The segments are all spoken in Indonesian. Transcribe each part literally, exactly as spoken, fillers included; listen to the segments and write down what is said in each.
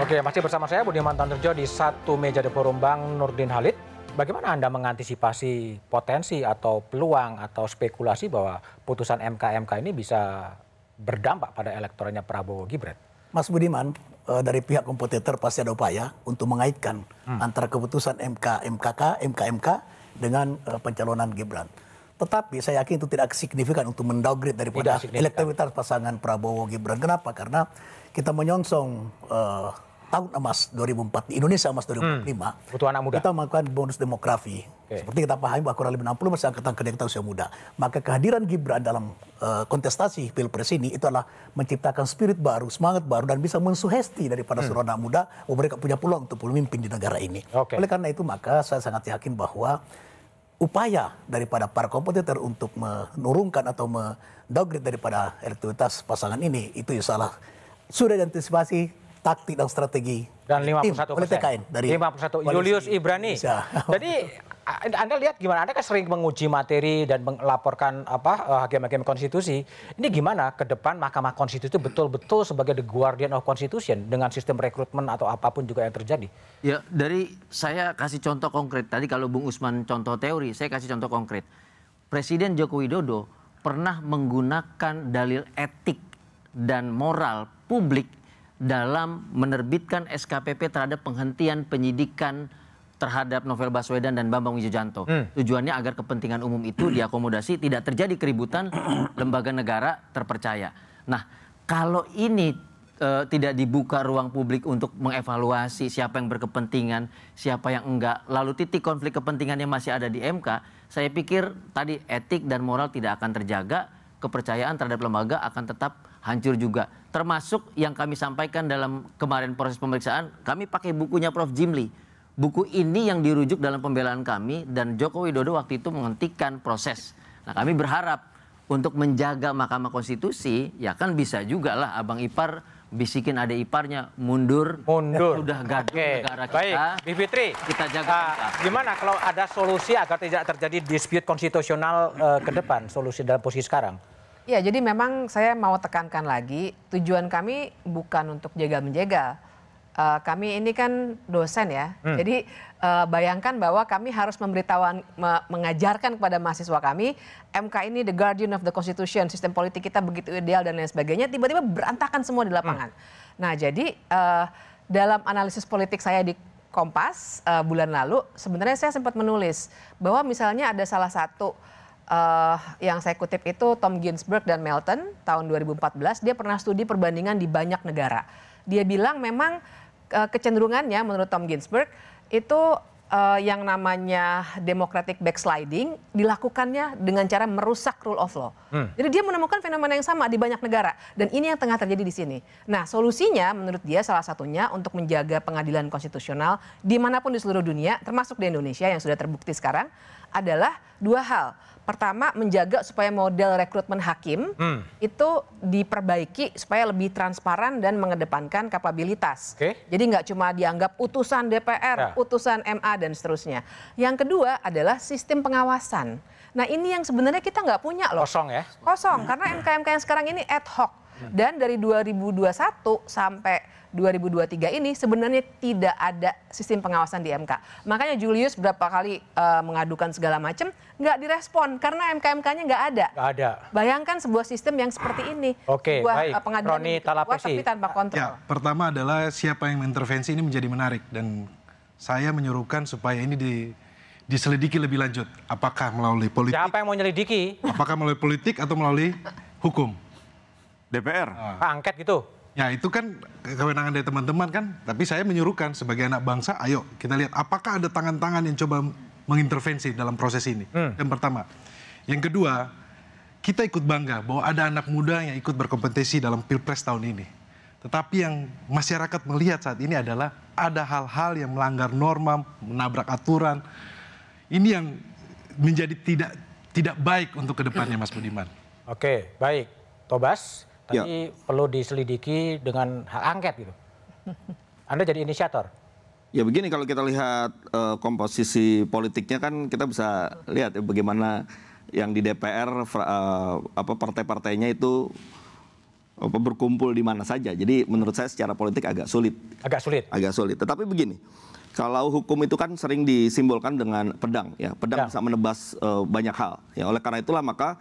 Oke, masih bersama saya Budiman Tanuredjo di Satu Meja The Forum Bang Nurdin Halid. Bagaimana Anda mengantisipasi potensi atau peluang atau spekulasi bahwa putusan M K M K ini bisa berdampak pada elektoralnya Prabowo Gibran? Mas Budiman, dari pihak kompetitor pasti ada upaya untuk mengaitkan hmm. antara keputusan M K M K K M K M K dengan pencalonan Gibran. Tetapi saya yakin itu tidak signifikan untuk mendowngrade daripada elektabilitas pasangan Prabowo Gibran. Kenapa? Karena kita menyongsong uh, tahun emas dua ribu empat Indonesia emas dua ribu empat puluh lima. Hmm, butuh anak muda. Kita melakukan bonus demografi. Okay. Seperti kita pahami bahwa kurang lebih enam puluh masih angkatan kerja kita usia muda. Maka kehadiran Gibran dalam uh, kontestasi Pilpres ini itu adalah menciptakan spirit baru, semangat baru, dan bisa mensugesti daripada hmm. seluruh anak muda bahwa mereka punya peluang untuk memimpin di negara ini. Okay. Oleh karena itu maka saya sangat yakin bahwa upaya daripada para kompetitor untuk menurunkan atau mendowngrade daripada elektabilitas pasangan ini itu ya salah. Sudah diantisipasi taktik dan strategi dan lima puluh satu persen dari lima puluh satu Julius Ibrani. Indonesia. Jadi Anda lihat gimana? Anda kan sering menguji materi dan melaporkan apa hakim-hakim konstitusi. Ini gimana ke depan Mahkamah Konstitusi betul-betul sebagai the guardian of constitution dengan sistem rekrutmen atau apapun juga yang terjadi? Ya, dari saya kasih contoh konkret. Tadi kalau Bung Usman contoh teori, saya kasih contoh konkret. Presiden Joko Widodo pernah menggunakan dalil etik dan moral publik dalam menerbitkan S K P P terhadap penghentian penyidikan terhadap Novel Baswedan dan Bambang Widjojanto. Hmm. Tujuannya agar kepentingan umum itu diakomodasi, tidak terjadi keributan lembaga negara terpercaya. Nah, kalau ini e, tidak dibuka ruang publik untuk mengevaluasi siapa yang berkepentingan, siapa yang enggak, lalu titik konflik kepentingannya masih ada di M K, saya pikir tadi etik dan moral tidak akan terjaga, kepercayaan terhadap lembaga akan tetap hancur juga. Termasuk yang kami sampaikan dalam kemarin proses pemeriksaan, kami pakai bukunya Prof Jimli. Buku ini yang dirujuk dalam pembelaan kami dan Joko Widodo waktu itu menghentikan proses. Nah, kami berharap untuk menjaga Mahkamah Konstitusi, ya kan bisa juga lah abang ipar bisikin adik iparnya mundur, mundur. Sudah gaduh okay. negara kita. Baik, Bi Fitri, kita jaga. Uh, gimana kalau ada solusi agar tidak terjadi dispute konstitusional uh, ke depan, solusi dalam posisi sekarang? Ya, jadi memang saya mau tekankan lagi tujuan kami bukan untuk jegal-menjegal. Uh, kami ini kan dosen ya, hmm. jadi uh, bayangkan bahwa kami harus memberitahuan, me mengajarkan kepada mahasiswa kami, M K ini the guardian of the constitution, sistem politik kita begitu ideal dan lain sebagainya, tiba-tiba berantakan semua di lapangan. Hmm. Nah jadi uh, dalam analisis politik saya di Kompas uh, bulan lalu, sebenarnya saya sempat menulis bahwa misalnya ada salah satu Uh, yang saya kutip itu Tom Ginsburg dan Melton tahun dua ribu empat belas, dia pernah studi perbandingan di banyak negara. Dia bilang memang uh, kecenderungannya menurut Tom Ginsburg itu uh, yang namanya democratic backsliding dilakukannya dengan cara merusak rule of law. Hmm. Jadi dia menemukan fenomena yang sama di banyak negara dan ini yang tengah terjadi di sini. Nah solusinya menurut dia salah satunya untuk menjaga pengadilan konstitusional dimanapun di seluruh dunia termasuk di Indonesia yang sudah terbukti sekarang adalah dua hal. Pertama, menjaga supaya model rekrutmen hakim hmm. itu diperbaiki supaya lebih transparan dan mengedepankan kapabilitas. Okay. Jadi nggak cuma dianggap utusan D P R, ya. utusan M A, dan seterusnya. Yang kedua adalah sistem pengawasan. Nah ini yang sebenarnya kita nggak punya loh. Kosong ya? Kosong, karena M K M K yang sekarang ini ad hoc. Dan dari dua ribu dua puluh satu sampai dua ribu dua puluh tiga ini sebenarnya tidak ada sistem pengawasan di M K. Makanya Julius berapa kali uh, mengadukan segala macam, nggak direspon karena M K M K-nya nggak ada. Nggak ada. Bayangkan sebuah sistem yang seperti ini. Oke, okay, baik. Pengadilan buat, tapi tanpa kontrol. Ya, pertama adalah siapa yang mengintervensi ini menjadi menarik. Dan saya menyuruhkan supaya ini di, diselidiki lebih lanjut. Apakah melalui politik? Siapa yang mau menyelidiki? Apakah melalui politik atau melalui hukum? D P R? Ah. Angket gitu? Ya itu kan kewenangan dari teman-teman kan, tapi saya menyuruhkan sebagai anak bangsa, ayo kita lihat apakah ada tangan-tangan yang coba mengintervensi dalam proses ini. Hmm. Yang pertama, yang kedua kita ikut bangga bahwa ada anak muda yang ikut berkompetisi dalam Pilpres tahun ini. Tetapi yang masyarakat melihat saat ini adalah ada hal-hal yang melanggar norma, menabrak aturan. Ini yang menjadi tidak tidak baik untuk kedepannya, Mas Budiman. Oke, baik, Tobas. Tadi ya. Perlu diselidiki dengan hak angket gitu. Anda jadi inisiator? Ya begini, kalau kita lihat e, komposisi politiknya kan kita bisa lihat ya, bagaimana yang di D P R e, apa partai-partainya itu berkumpul di mana saja. Jadi menurut saya secara politik agak sulit. Agak sulit. Agak sulit. Tetapi begini, kalau hukum itu kan sering disimbolkan dengan pedang, ya. Pedang ya. Bisa menebas uh, banyak hal. Ya, oleh karena itulah maka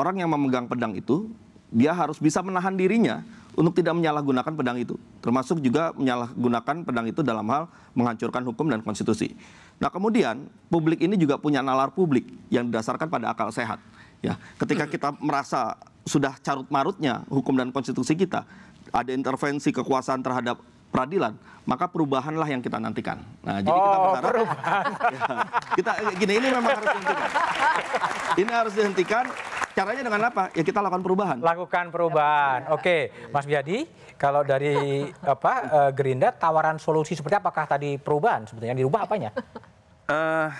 orang yang memegang pedang itu dia harus bisa menahan dirinya untuk tidak menyalahgunakan pedang itu. Termasuk juga menyalahgunakan pedang itu dalam hal menghancurkan hukum dan konstitusi. Nah, kemudian publik ini juga punya nalar publik yang didasarkan pada akal sehat. Ya, ketika kita merasa sudah carut-marutnya hukum dan konstitusi kita, ada intervensi kekuasaan terhadap peradilan, maka perubahanlah yang kita nantikan. Nah, jadi oh, kita berharap ya, kita gini, ini memang harus dihentikan. Ini harus dihentikan. Caranya dengan apa? Ya kita lakukan perubahan. Lakukan perubahan. Oke, Mas Bujadi, kalau dari apa uh, Gerindra, tawaran solusi seperti apakah tadi perubahan sebetulnya yang dirubah apanya? Uh,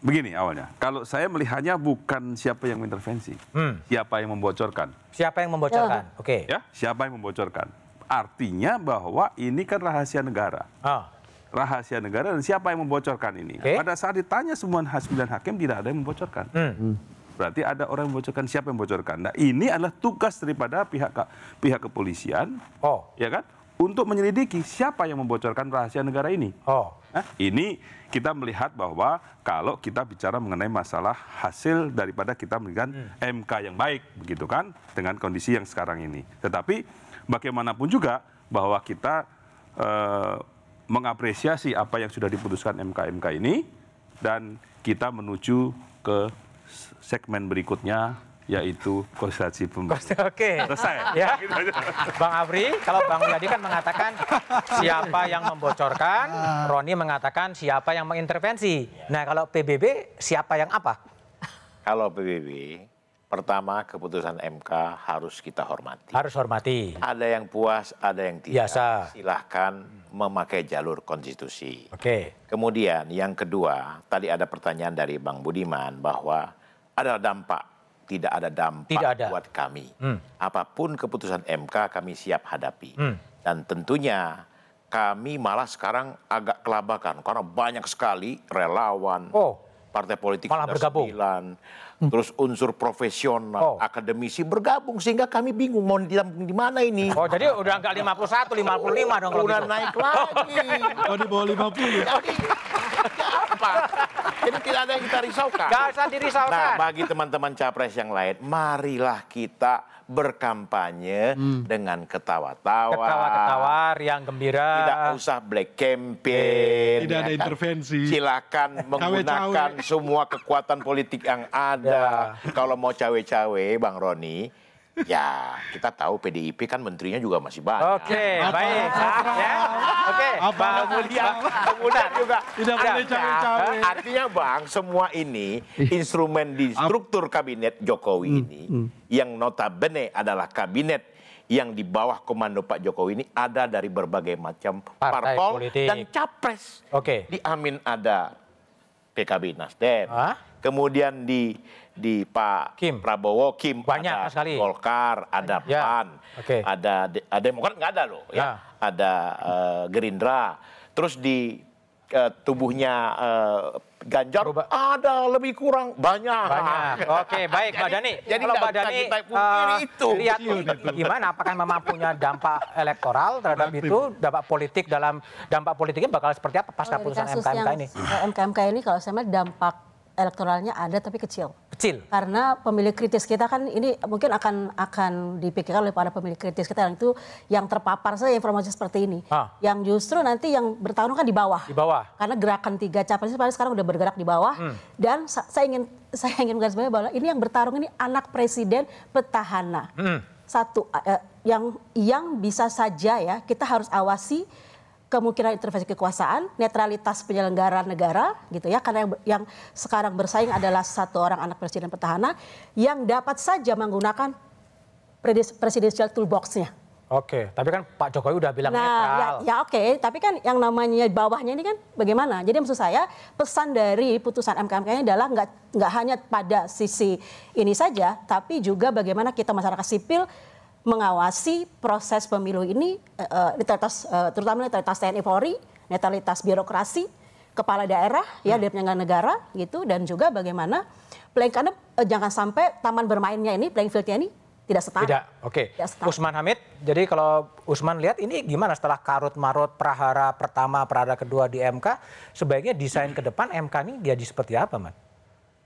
begini awalnya. Kalau saya melihatnya bukan siapa yang mengintervensi, hmm. siapa yang membocorkan. Siapa yang membocorkan? Oh. Oke. Ya, siapa yang membocorkan? Artinya bahwa ini kan rahasia negara. Oh. Rahasia negara dan siapa yang membocorkan ini? Okay. Pada saat ditanya semua sembilan hakim tidak ada yang membocorkan. Hmm. Berarti ada orang yang bocorkan, siapa yang bocorkan? Nah, ini adalah tugas daripada pihak pihak kepolisian, oh, ya kan, untuk menyelidiki siapa yang membocorkan rahasia negara ini. Oh, nah, ini kita melihat bahwa kalau kita bicara mengenai masalah hasil daripada kita memberikan hmm. M K yang baik, begitu kan, dengan kondisi yang sekarang ini. Tetapi bagaimanapun juga bahwa kita eh, mengapresiasi apa yang sudah diputuskan M K M K ini dan kita menuju ke segmen berikutnya yaitu konsentrasi pembangunan. Oke, selesai. Ya. Bang Afri, kalau Bang Widadi kan mengatakan siapa yang membocorkan, Roni mengatakan siapa yang mengintervensi. Nah, kalau P B B siapa yang apa? Kalau P B B, pertama keputusan M K harus kita hormati. Harus hormati. Ada yang puas, ada yang tidak. Biasa. Silahkan memakai jalur konstitusi. Oke. Kemudian yang kedua, tadi ada pertanyaan dari Bang Budiman bahwa ada dampak, tidak ada dampak tidak ada. buat kami. Hmm. Apapun keputusan M K kami siap hadapi. Hmm. Dan tentunya kami malah sekarang agak kelabakan karena banyak sekali relawan, oh, partai politik malah bergabung, sembilan, terus unsur profesional, oh, akademisi bergabung sehingga kami bingung mau ditampung di mana ini. Oh, jadi udah enggak lima puluh satu, lima puluh lima oh, dong kalau udah gitu. Naik lagi. Oh, di bawah lima puluh. Jadi, apa? Jadi tidak ada yang kita risaukan. Gak usah dirisaukan. Nah, bagi teman-teman capres yang lain, marilah kita berkampanye hmm. dengan ketawa-tawa. Ketawa-ketawa, riang gembira. Tidak usah black campaign. Tidak ya, ada kan? Intervensi. Silakan menggunakan semua kekuatan politik yang ada. Ya. Kalau mau cawe-cawe, Bang Roni, ya kita tahu P D I P kan menterinya juga masih banyak. Oke, okay, baik. Ya. Oke, Bang Budiman juga. Tidak boleh cawe-cawe. Artinya Bang, semua ini instrumen di struktur kabinet Jokowi ini, hmm, yang notabene adalah kabinet yang di bawah komando Pak Jokowi ini ada dari berbagai macam partai parpol politik dan capres. Oke. Okay. Di Amin ada P K B Nasdem. Hah? Kemudian di di Pak Kim. Prabowo Kim banyak ada sekali. Golkar, ada ya. P A N, okay, ada de Demokrat nggak ada loh, ya, ya. Ada uh, Gerindra, terus di uh, tubuhnya uh, Ganjar Peruba ada lebih kurang banyak. Banyak. Oke, baik Mbak Dhani. Jadi kalau Mbak Dhani uh, itu lihat gimana, apakah memang punya dampak elektoral terhadap itu, dampak politik dalam dampak politiknya bakal seperti apa pasca oh, putusan M K M K ini? M K M K ini kalau saya melihat dampak elektoralnya ada tapi kecil. Kecil. Karena pemilih kritis kita kan ini mungkin akan akan dipikirkan oleh para pemilih kritis kita yang itu yang terpapar saja informasi seperti ini. Ah. Yang justru nanti yang bertarung kan di bawah. Di bawah. Karena gerakan tiga capres paling sekarang udah bergerak di bawah. Hmm. Dan sa saya ingin saya ingin menggarisbawahi bahwa ini yang bertarung ini anak presiden petahana. Hmm. Satu eh, yang yang bisa saja ya kita harus awasi kemungkinan intervensi kekuasaan, netralitas penyelenggara negara, gitu ya, karena yang, yang sekarang bersaing adalah satu orang anak presiden petahana yang dapat saja menggunakan presidensial toolbox-nya. Oke, tapi kan Pak Jokowi udah bilang nah, netral. Ya, ya oke, okay, tapi kan yang namanya bawahnya ini kan bagaimana? Jadi maksud saya pesan dari putusan M K M K-nya adalah nggak nggak hanya pada sisi ini saja, tapi juga bagaimana kita masyarakat sipil mengawasi proses pemilu ini, uh, netralitas, uh, terutama netralitas T N I Polri, netralitas birokrasi, kepala daerah, hmm. ya dari penyelenggara negara gitu, dan juga bagaimana playing, karena uh, jangan sampai taman bermainnya ini, playing fieldnya ini Tidak setara. Tidak, oke. Okay. Usman Hamid, jadi kalau Usman lihat ini gimana setelah karut-marut prahara pertama, prahara kedua di M K, sebaiknya desain ke depan M K ini jadi seperti apa, Man?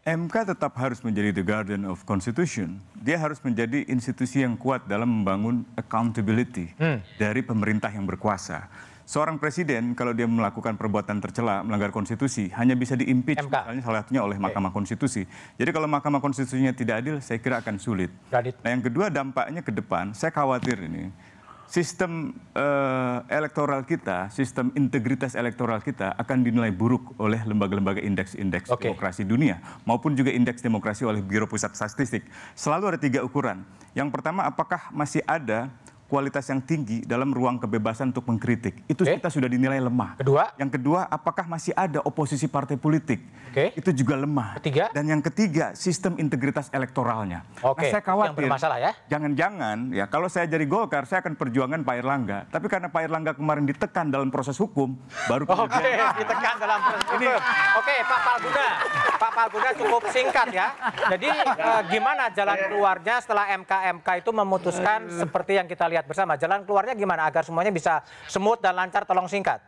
M K tetap harus menjadi the guardian of constitution. Dia harus menjadi institusi yang kuat dalam membangun accountability hmm. dari pemerintah yang berkuasa. Seorang presiden kalau dia melakukan perbuatan tercela, melanggar konstitusi, hanya bisa diimpeach, misalnya salah satunya oleh Mahkamah okay. Konstitusi. Jadi kalau Mahkamah Konstitusinya tidak adil, saya kira akan sulit. Nah, yang kedua dampaknya ke depan, saya khawatir ini sistem uh, elektoral kita, sistem integritas elektoral kita akan dinilai buruk oleh lembaga-lembaga indeks-indeks okay. demokrasi dunia maupun juga indeks demokrasi oleh Biro Pusat Statistik. Selalu ada tiga ukuran. Yang pertama, apakah masih ada kualitas yang tinggi dalam ruang kebebasan untuk mengkritik. Itu okay. kita sudah dinilai lemah. Kedua. Yang kedua, apakah masih ada oposisi partai politik? Okay. Itu juga lemah. Ketiga. Dan yang ketiga, sistem integritas elektoralnya. Okay. Nah, saya khawatir, yang bermasalah ya? Jangan-jangan, ya kalau saya jadi Golkar, saya akan perjuangan Pak Erlangga. Tapi karena Pak Erlangga kemarin ditekan dalam proses hukum, baru... Oke, okay. ditekan dalam proses hukum. Oke, okay, Pak Palguna. Pak Palguna cukup singkat ya. Jadi eh, gimana jalan keluarnya setelah M K M K itu memutuskan seperti yang kita lihat bersama, jalan keluarnya gimana agar semuanya bisa smooth dan lancar, tolong singkat.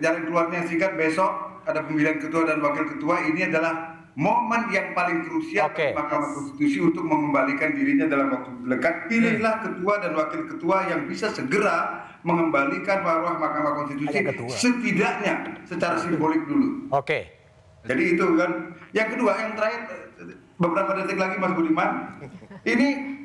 Jalan keluarnya singkat, besok ada pemilihan ketua dan wakil ketua, ini adalah momen yang paling krusial okay. Mahkamah Konstitusi untuk mengembalikan dirinya dalam waktu dekat. Pilihlah hmm. ketua dan wakil ketua yang bisa segera mengembalikan marwah Mahkamah Konstitusi setidaknya secara simbolik dulu. Oke. Okay. Jadi itu kan. Yang kedua, yang terakhir, beberapa detik lagi Mas Budiman, ini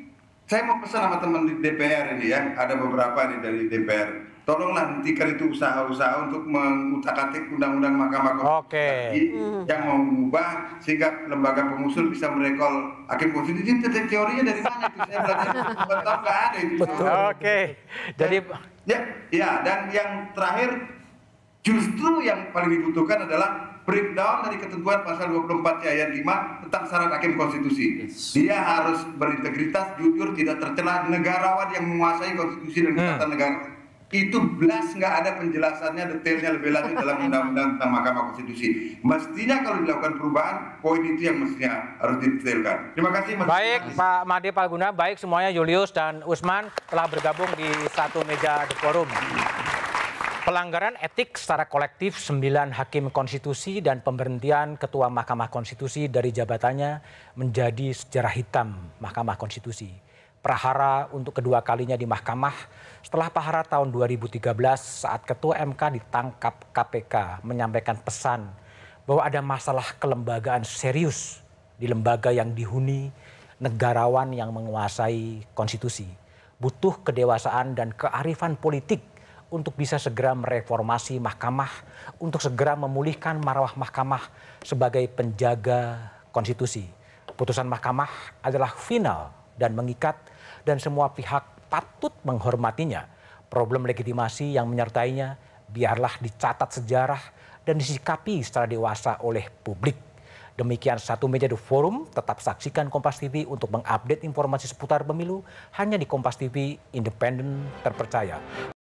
saya mau pesan sama teman di D P R ini ya, ada beberapa nih dari D P R. Tolonglah hentikan itu usaha-usaha untuk mengutak-atik undang-undang Mahkamah Konstitusi okay. yang mau mengubah sehingga lembaga pengusul bisa merekol hakim konstitusi. Ini teorinya dari mana itu? Saya belajar bukan tahu, nggak ada itu. Oke. Okay. Jadi ya, ya, dan yang terakhir justru yang paling dibutuhkan adalah breakdown dari ketentuan pasal dua puluh empat ayat lima tentang syarat hakim konstitusi. Dia harus berintegritas, jujur, tidak tercela, negarawan yang menguasai konstitusi dan ketatanegaraan negara. Itu belas nggak ada penjelasannya, detailnya lebih lanjut dalam undang-undang tentang Mahkamah Konstitusi. Mestinya kalau dilakukan perubahan, poin itu yang mestinya harus didetailkan. Terima kasih. Mas baik Mas. Pak Made, Pak Guna, baik semuanya, Julius dan Usman telah bergabung di Satu Meja The Forum. Pelanggaran etik secara kolektif sembilan hakim konstitusi dan pemberhentian Ketua Mahkamah Konstitusi dari jabatannya menjadi sejarah hitam Mahkamah Konstitusi. Prahara untuk kedua kalinya di mahkamah setelah prahara tahun dua ribu tiga belas saat Ketua M K ditangkap K P K menyampaikan pesan bahwa ada masalah kelembagaan serius di lembaga yang dihuni negarawan yang menguasai konstitusi. Butuh kedewasaan dan kearifan politik untuk bisa segera mereformasi mahkamah, untuk segera memulihkan marwah mahkamah sebagai penjaga konstitusi. Putusan mahkamah adalah final dan mengikat dan semua pihak patut menghormatinya. Problem legitimasi yang menyertainya biarlah dicatat sejarah dan disikapi secara dewasa oleh publik. Demikian Satu Meja The Forum, tetap saksikan Kompas T V untuk mengupdate informasi seputar pemilu hanya di Kompas T V, independen, terpercaya.